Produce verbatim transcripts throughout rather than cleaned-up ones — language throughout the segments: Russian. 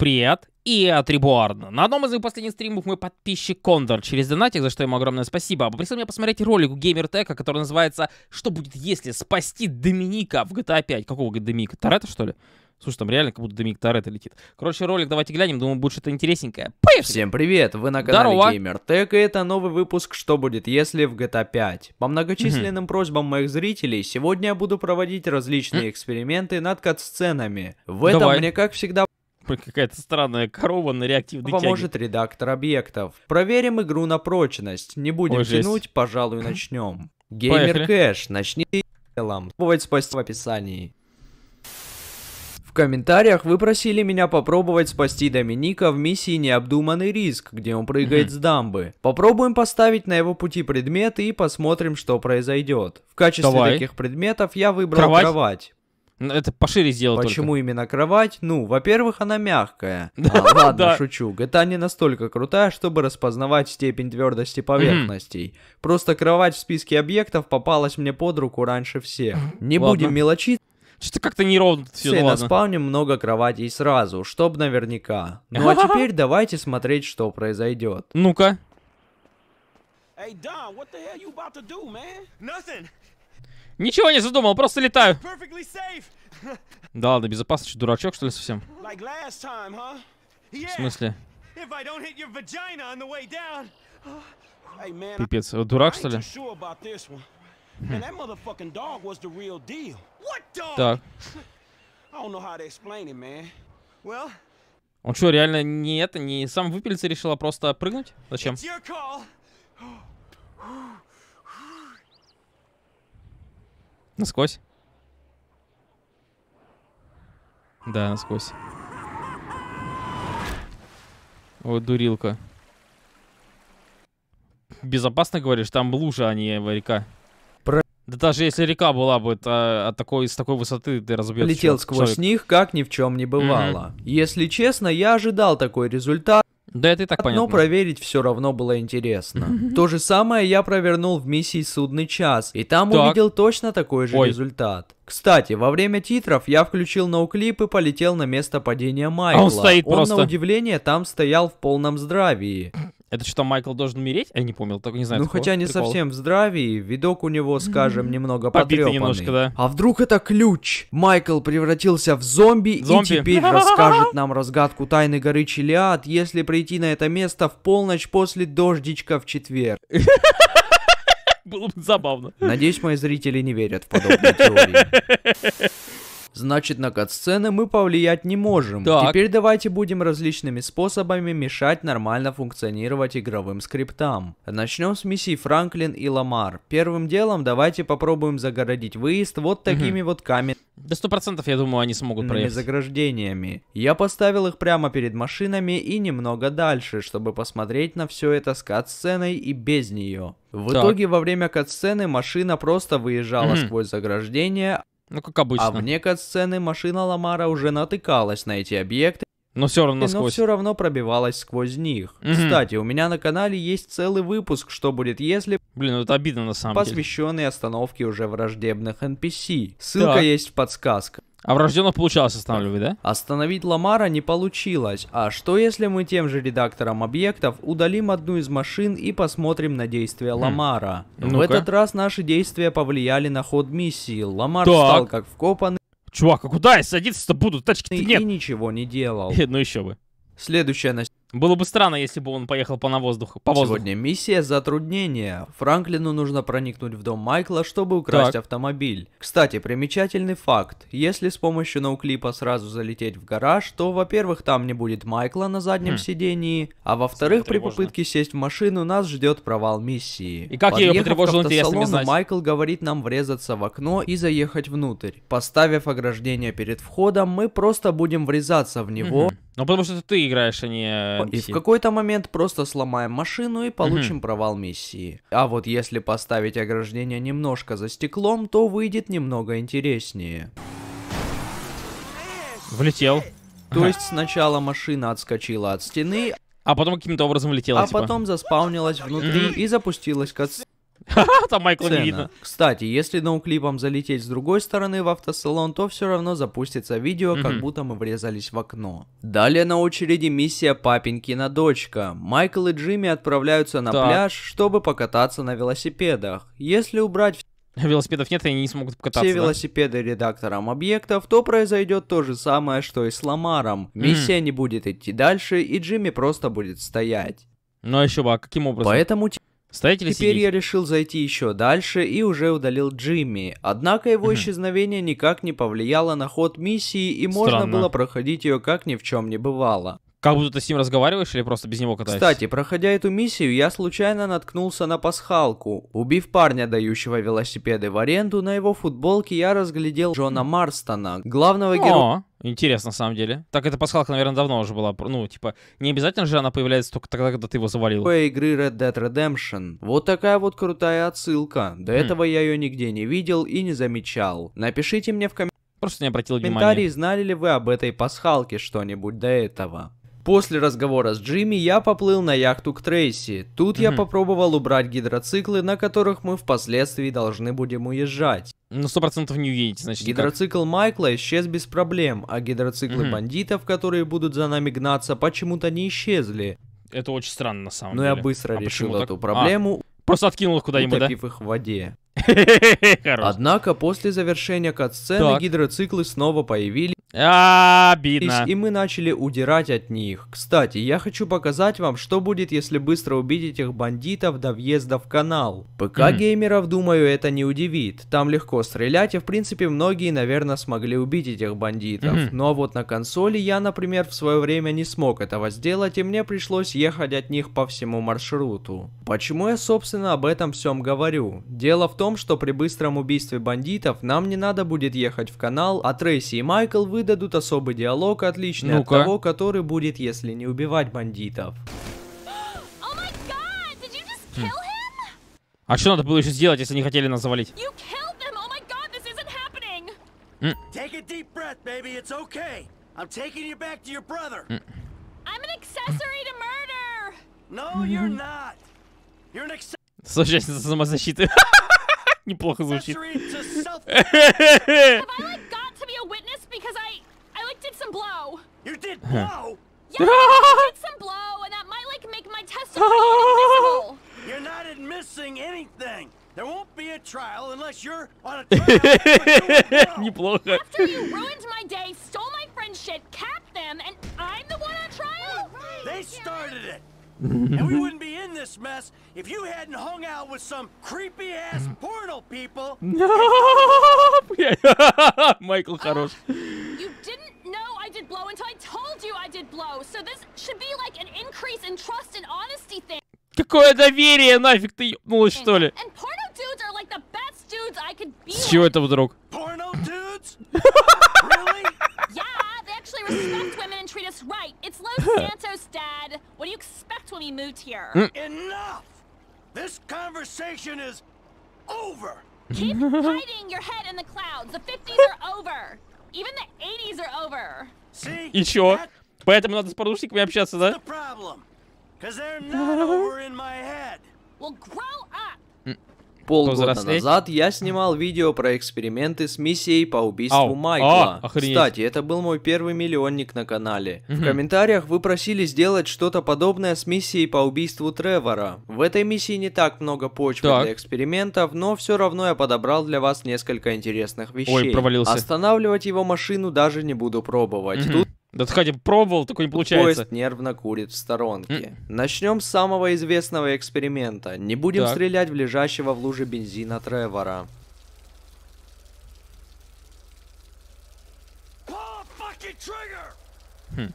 Привет. И от Ребуарна. На одном из моих последних стримов мой подписчик Кондор через донатик, за что ему огромное спасибо, попросил меня посмотреть ролик у Геймер Тека, который называется «Что будет, если спасти Доминика в джи ти эй пять». Какого Доминика? Тарета, что ли? Слушай, там реально как будто Доминик Тарета летит. Короче, ролик давайте глянем, думаю, будет что-то интересненькое. Поехали! Всем привет! Вы на канале Здорово. Геймер Тек, и это новый выпуск «Что будет, если в джи ти эй пять». По многочисленным mm-hmm. просьбам моих зрителей, сегодня я буду проводить различные mm-hmm. эксперименты над кат-сценами. В этом Давай. мне, как всегда, какая-то странная корова на реактивной тяге. Поможет редактор объектов. Проверим игру на прочность. Не будем Ой, тянуть, жесть. пожалуй, начнем. Геймер Кэш, начни делом. Попробовать спасти в описании. В комментариях вы просили меня попробовать спасти Доминика в миссии «Необдуманный риск», где он прыгает mm-hmm. с дамбы. Попробуем поставить на его пути предметы и посмотрим, что произойдет. В качестве Давай. таких предметов я выбрал кровать. кровать. Это пошире сделать. Почему только. именно кровать? Ну, во-первых, она мягкая. А, ладно, шучу. джи ти эй не настолько крутая, чтобы распознавать степень твердости поверхностей. Просто кровать в списке объектов попалась мне под руку раньше всех. Не будем мелочиться. Что-то как-то неровно все, ладно. Наспавним много кроватей сразу, чтоб наверняка. Ну а теперь давайте смотреть, что произойдет. Ну-ка. Ничего не задумал, просто летаю. Да ладно, безопасно, что дурачок, что ли, совсем? В смысле? Пипец, дурак, что ли? Хм. Так. Он что, реально не это, не сам выпилиться решил, а просто прыгнуть? Зачем? Насквозь. Да, насквозь. Вот дурилка. Безопасно, говоришь? Там лужа, а не река. Про... Да даже если река была бы, то от такой, с такой высоты ты разобьешь. Летел человек. сквозь них, как ни в чем не бывало. Mm-hmm. Если честно, я ожидал такой результат. Да это и так понятно. Но проверить все равно было интересно. То же самое я провернул в миссии «Судный час», и там так. увидел точно такой же Ой. результат. Кстати, во время титров я включил ноуклип и полетел на место падения Майкла. А он стоит он просто. на удивление там стоял в полном здравии. Это что, Майкл должен умереть? Я не помнил, только не знаю. Ну хотя не прикол. совсем в здравии, видок у него, скажем, немного потрепанный. Немножко, да. А вдруг это ключ? Майкл превратился в зомби, зомби. и теперь расскажет нам разгадку тайны горы Чилиад, если прийти на это место в полночь после дождичка в четверг. Было бы забавно. Надеюсь, мои зрители не верят в подобные теории. Значит, на кат-сцены мы повлиять не можем. Так. Теперь давайте будем различными способами мешать нормально функционировать игровым скриптам. Начнем с миссий Франклин и Ламар. Первым делом давайте попробуем загородить выезд вот такими угу. вот каменными. Да сто процентов, я думаю, они смогут проехать. Заграждениями. Я поставил их прямо перед машинами и немного дальше, чтобы посмотреть на все это с кат-сценой и без нее. В так. итоге во время кат-сцены машина просто выезжала угу. сквозь заграждение. Ну, как обычно. А вне кат-сцены машина Ламара уже натыкалась на эти объекты, но все равно, но все равно пробивалась сквозь них. Mm-hmm. Кстати, у меня на канале есть целый выпуск «Что будет, если...» Блин, ну это обидно на самом деле. Посвященный остановке уже враждебных эн пи си. Ссылка так. есть в подсказках. А врожденных получалось останавливать, да? Остановить Ламара не получилось. А что если мы тем же редактором объектов удалим одну из машин и посмотрим на действия хм. Ламара? Ну-ка. В этот раз наши действия повлияли на ход миссии. Ламар так. встал как вкопанный. Чувак, а куда я садиться-то буду? Тачки-то нет. И ничего не делал. Ну еще бы. Следующая на... Было бы странно, если бы он поехал по на воздух, по воздуху. Сегодня миссия затруднения. Франклину нужно проникнуть в дом Майкла, чтобы украсть так. автомобиль. Кстати, примечательный факт. Если с помощью ноуклипа сразу залететь в гараж, то, во-первых, там не будет Майкла на заднем хм. сидении, а во-вторых, при попытке сесть в машину нас ждет провал миссии. И как я ее потревожил, интересно мне знать. Майкл говорит нам врезаться в окно и заехать внутрь. Поставив ограждение перед входом, мы просто будем врезаться в него. Угу. Ну потому что ты играешь, а не... И в какой-то момент просто сломаем машину и получим угу. провал миссии. А вот если поставить ограждение немножко за стеклом, то выйдет немного интереснее. Влетел. То ага. есть сначала машина отскочила от стены, а потом каким-то образом влетела. А типа. потом заспаунилась внутри и запустилась кат-сцена. Там Майкла не видно. Кстати, если ноуклипом залететь с другой стороны в автосалон, то все равно запустится видео, как будто мы врезались в окно. Далее на очереди миссия «Папенькина дочка». Майкл и Джимми отправляются на пляж, чтобы покататься на велосипедах. Если убрать... Велосипедов нет, и они не смогут покататься. Все велосипеды да? редактором объектов, то произойдет то же самое, что и с Ламаром. Миссия mm. не будет идти дальше, и Джимми просто будет стоять. Ну а еще бы, а каким образом? Поэтому... Стоять или Теперь сидеть? Я решил зайти еще дальше и уже удалил Джимми. Однако его исчезновение никак не повлияло на ход миссии, и Странно. можно было проходить ее как ни в чем не бывало. Как будто ты с ним разговариваешь или просто без него катаешься? Кстати, проходя эту миссию, я случайно наткнулся на пасхалку. Убив парня, дающего велосипеды в аренду, на его футболке я разглядел Джона Марстона, главного героя. Интересно, на самом деле. Так, эта пасхалка, наверное, давно уже была. Ну, типа, не обязательно же она появляется только тогда, когда ты его завалил. Игры Red Dead Redemption. Вот такая вот крутая отсылка. До этого я ее нигде не видел и не замечал. Напишите мне в комментариях. Просто не обратил внимания. В комментарии, знали ли вы об этой пасхалке что-нибудь до этого. После разговора с Джимми я поплыл на яхту к Трейси. Тут mm-hmm. я попробовал убрать гидроциклы, на которых мы впоследствии должны будем уезжать. Ну, сто процентов не уедете, значит. Гидроцикл как? Майкла исчез без проблем, а гидроциклы mm-hmm. бандитов, которые будут за нами гнаться, почему-то не исчезли. Это очень странно, на самом Но деле. Но я быстро а решил эту проблему. А, просто откинул их куда-нибудь, да? Утопив их в воде. Однако после завершения катсцены гидроциклы снова появились. Обидно. И мы начали удирать от них. Кстати, я хочу показать вам, что будет, если быстро убить этих бандитов до въезда в канал. ПК геймеров, думаю, это не удивит. Там легко стрелять, и в принципе многие, наверное, смогли убить этих бандитов. Но вот на консоли я, например, в свое время не смог этого сделать, и мне пришлось ехать от них по всему маршруту. Почему я, собственно, об этом всем говорю? Дело в том, что при быстром убийстве бандитов нам не надо будет ехать в канал, а Трейси и Майкл вы дадут особый диалог, отличный ну от того, который будет, если не убивать бандитов. Oh my God, did you just kill him? А что надо было еще сделать, если не хотели нас завалить? Соучастница самозащиты. Неплохо звучит. Неплохо. And we wouldn't be in this mess if you hadn't hung out with some creepy ass portal people. Майкл хорош. You didn't know I did blow until I told you I did blow. So this should be like an increase in trust and honesty thing. Какое доверие, нафиг ты ебнулась, что ли? And porno dudes are like the best dudes I could be. С чего это вдруг? Porno dudes? Really? Yeah, they actually respect women and treat us right. It's Los Santos, Dad. What do you expect when we moved here? Enough! This conversation is over. Keep hiding your head in the clouds. The fifties are over. Even the eighties are over. See? И чё? Поэтому надо с подушниками общаться, да? The problem, because they're not over in my head. Well, grow up. Полгода назад я снимал видео про эксперименты с миссией по убийству Ау. Майкла. А, Кстати, это был мой первый миллионник на канале. Угу. В комментариях вы просили сделать что-то подобное с миссией по убийству Тревора. В этой миссии не так много почвы так. для экспериментов, но все равно я подобрал для вас несколько интересных вещей. Ой, провалился. Останавливать его машину даже не буду пробовать. Угу. Тут... Да ты хотя бы пробовал, такой не получается. Поезд нервно курит в сторонке. Mm. Начнем с самого известного эксперимента. Не будем так. стрелять в лежащего в луже бензина Тревора. Хм.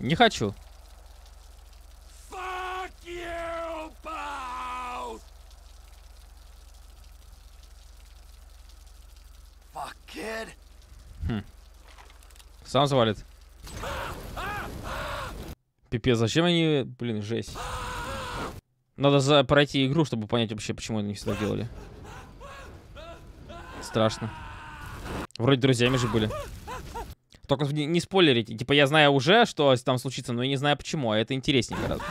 Не хочу. Fuck you both. Fuck kid. Хм. Сам завалит. Пипец, зачем они... Блин, жесть. Надо за... пройти игру, чтобы понять вообще, почему они всегда делали. Страшно. Вроде друзьями же были. Только не, не спойлерите. Типа, я знаю уже, что там случится, но я не знаю почему. А это интереснее гораздо.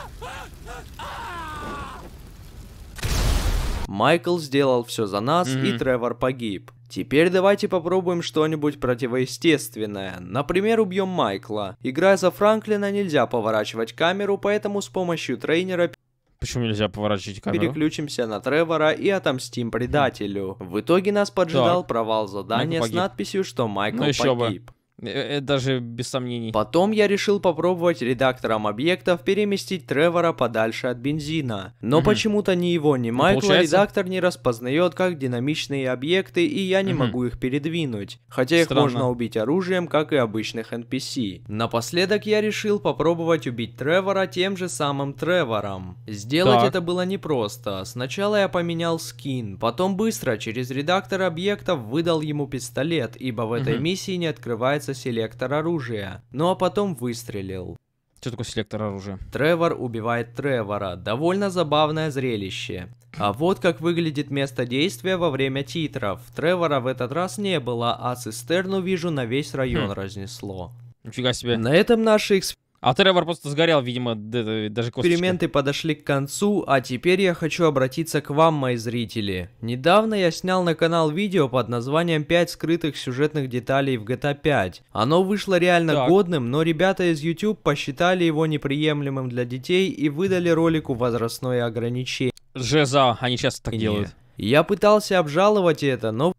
Майкл сделал все за нас, mm-hmm. и Тревор погиб. Теперь давайте попробуем что-нибудь противоестественное. Например, убьем Майкла. Играя за Франклина, нельзя поворачивать камеру, поэтому с помощью трейнера... Почему нельзя поворачивать камеру? Переключимся на Тревора и отомстим предателю. В итоге нас поджидал так. провал задания с надписью, что Майкл ну, погиб. Бы. Это даже без сомнений. Потом я решил попробовать редактором объектов переместить Тревора подальше от бензина. Но угу. почему-то ни его, ни Майкла Получается? редактор не распознает как динамичные объекты, и я не угу. могу их передвинуть. Хотя Странно. их можно убить оружием, как и обычных эн пи си. Напоследок я решил попробовать убить Тревора тем же самым Тревором. Сделать так. это было непросто. Сначала я поменял скин, потом быстро через редактор объектов выдал ему пистолет, ибо в этой угу. миссии не открывается селектор оружия, ну а потом выстрелил. Что такое селектор оружия? Тревор убивает Тревора. Довольно забавное зрелище. А вот как выглядит место действия во время титров. Тревора в этот раз не было, а цистерну, вижу, на весь район хм. разнесло. Нифига себе. На этом наши эксперименты... А Тревор просто сгорел, видимо, даже косточка. Эксперименты подошли к концу, а теперь я хочу обратиться к вам, мои зрители. Недавно я снял на канал видео под названием «пять скрытых сюжетных деталей в джи ти эй пять». Оно вышло реально так. годным, но ребята из YouTube посчитали его неприемлемым для детей и выдали ролику возрастное ограничение. Жеза, они часто так делают. Я пытался обжаловать это, но...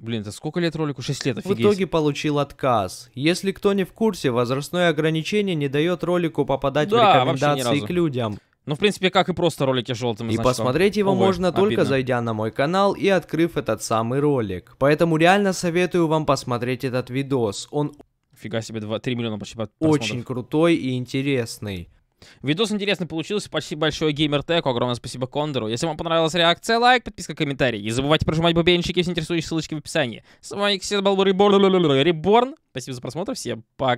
Блин, это сколько лет ролику? шесть лет, офигеть. В итоге получил отказ. Если кто не в курсе, возрастное ограничение не дает ролику попадать да, в рекомендации к людям. Ну, в принципе, как и просто ролики желтым. И значит, посмотреть его увы, можно обидно. только зайдя на мой канал и открыв этот самый ролик. Поэтому реально советую вам посмотреть этот видос. Он... Фига себе, два, три миллиона почти просмотров. Очень крутой и интересный. Видос интересный получился, спасибо большое Геймер Теку, огромное спасибо Кондору. Если вам понравилась реакция, лайк, подписка, комментарий. Не забывайте прожимать бубенчики, все интересующие ссылочки в описании. С вами был Реборн, спасибо за просмотр, всем пока.